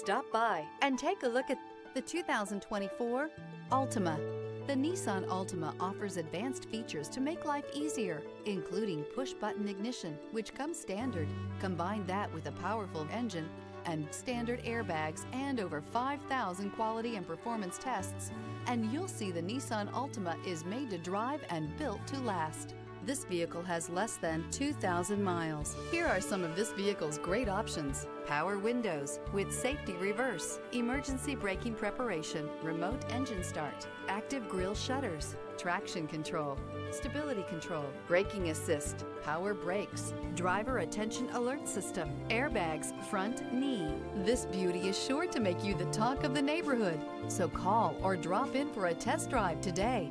Stop by and take a look at the 2024 Altima. The Nissan Altima offers advanced features to make life easier, including push-button ignition, which comes standard. Combine that with a powerful engine and standard airbags and over 5,000 quality and performance tests, and you'll see the Nissan Altima is made to drive and built to last. This vehicle has less than 2,000 miles. Here are some of this vehicle's great options: power windows with safety reverse, emergency braking preparation, remote engine start, active grille shutters, traction control, stability control, braking assist, power brakes, driver attention alert system, airbags, front knee. This beauty is sure to make you the talk of the neighborhood. So call or drop in for a test drive today.